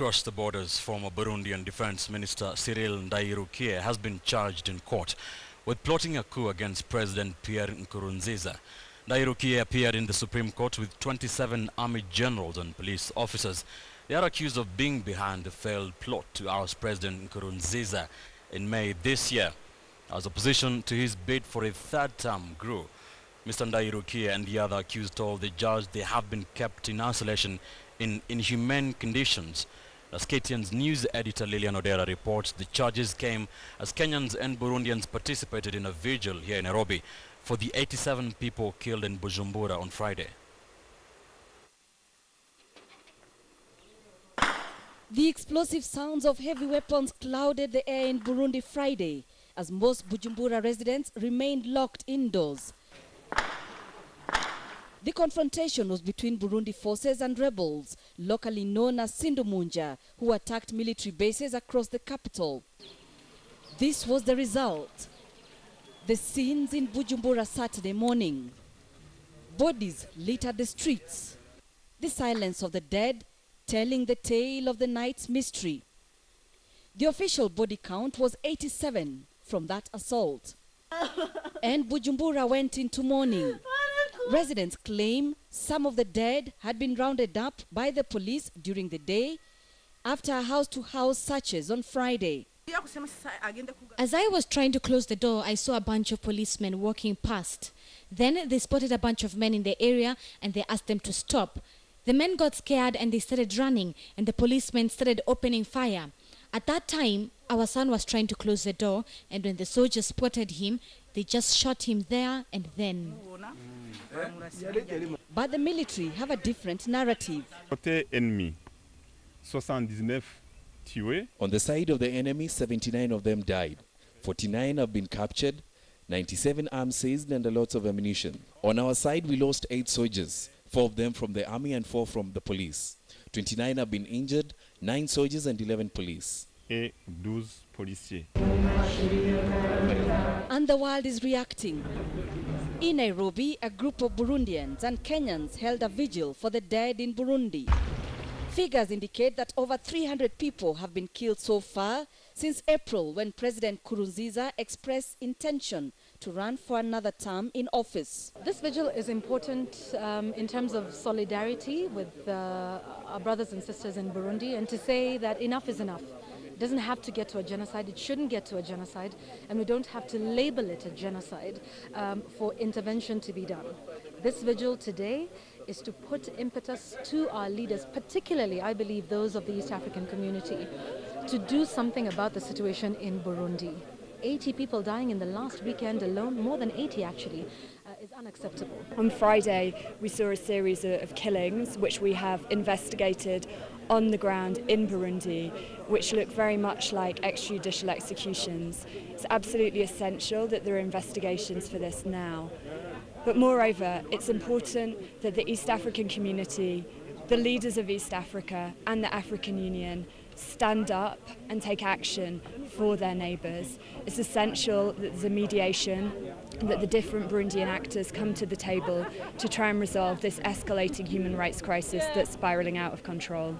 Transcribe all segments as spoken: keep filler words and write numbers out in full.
across the borders, former Burundian Defense Minister Cyril Ndayirukiye has been charged in court with plotting a coup against President Pierre Nkurunziza. Ndayirukiye appeared in the Supreme Court with twenty-seven army generals and police officers. They are accused of being behind the failed plot to oust President Nkurunziza in May this year. As opposition to his bid for a third term grew, Mister Ndayirukiye and the other accused told the judge they have been kept in isolation in inhumane conditions. As K T N's news editor Lilian Odera reports, the charges came as Kenyans and Burundians participated in a vigil here in Nairobi for the eighty-seven people killed in Bujumbura on Friday. The explosive sounds of heavy weapons clouded the air in Burundi Friday, as most Bujumbura residents remained locked indoors. The confrontation was between Burundi forces and rebels, locally known as Sindumunja, who attacked military bases across the capital. This was the result. The scenes in Bujumbura Saturday morning. Bodies littered the streets. The silence of the dead telling the tale of the night's mystery. The official body count was eighty-seven from that assault. And Bujumbura went into mourning. Residents claim some of the dead had been rounded up by the police during the day after house-to-house searches on Friday. As I was trying to close the door, I saw a bunch of policemen walking past. Then they spotted a bunch of men in the area and they asked them to stop. The men got scared and they started running, and the policemen started opening fire. At that time, our son was trying to close the door, and when the soldiers spotted him, they just shot him there and then. But the military have a different narrative. On the side of the enemy, seventy-nine of them died. forty-nine have been captured, ninety-seven arms seized and a lot of ammunition. On our side, we lost eight soldiers, four of them from the army and four from the police. twenty-nine have been injured, nine soldiers and eleven police. And the world is reacting. In Nairobi, a group of Burundians and Kenyans held a vigil for the dead in Burundi. Figures indicate that over three hundred people have been killed so far since April, when President Nkurunziza expressed intention to run for another term in office. This vigil is important um, in terms of solidarity with uh, our brothers and sisters in Burundi, and to say that enough is enough. It doesn't have to get to a genocide, it shouldn't get to a genocide, and we don't have to label it a genocide um, for intervention to be done. This vigil today is to put impetus to our leaders, particularly, I believe, those of the East African community, to do something about the situation in Burundi. eighty people dying in the last weekend alone, more than eighty actually, uh, is unacceptable. On Friday, we saw a series of killings which we have investigated on the ground in Burundi, which look very much like extrajudicial executions. It's absolutely essential that there are investigations for this now. But moreover, it's important that the East African community, the leaders of East Africa and the African Union, stand up and take action for their neighbours. It's essential that there's a mediation, that the different Burundian actors come to the table to try and resolve this escalating human rights crisis that's spiralling out of control.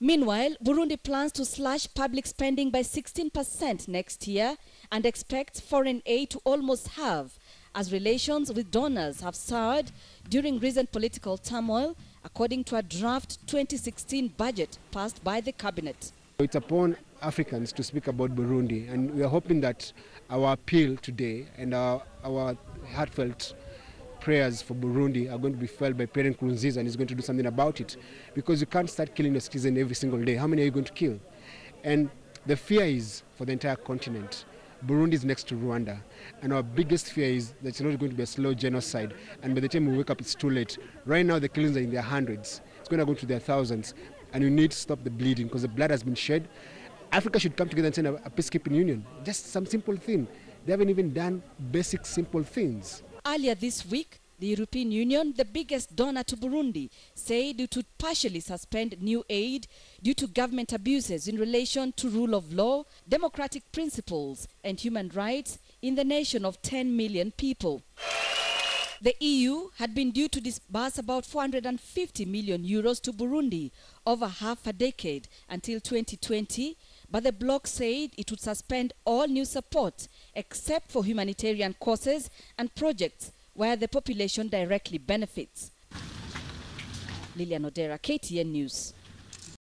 Meanwhile, Burundi plans to slash public spending by sixteen percent next year and expects foreign aid to almost halve, as relations with donors have soured during recent political turmoil, according to a draft twenty sixteen budget passed by the cabinet. It's upon Africans to speak about Burundi, and we are hoping that our appeal today and our, our heartfelt prayers for Burundi are going to be felt by Pierre Nkurunziza, and he's going to do something about it, because you can't start killing a citizen every single day. How many are you going to kill? And the fear is for the entire continent. Burundi is next to Rwanda, and our biggest fear is that it's not going to be a slow genocide, and by the time we wake up, it's too late. Right now, the killings are in their hundreds. It's going to go to their thousands, and we need to stop the bleeding, because the blood has been shed. Africa should come together and send a, a peacekeeping union. Just some simple thing. They haven't even done basic, simple things. Earlier this week, the European Union, the biggest donor to Burundi, said it would partially suspend new aid due to government abuses in relation to rule of law, democratic principles and human rights in the nation of ten million people. The E U had been due to disburse about four hundred fifty million euros to Burundi over half a decade until twenty twenty, but the bloc said it would suspend all new support except for humanitarian causes and projects where the population directly benefits. Lilian Odera, K T N News.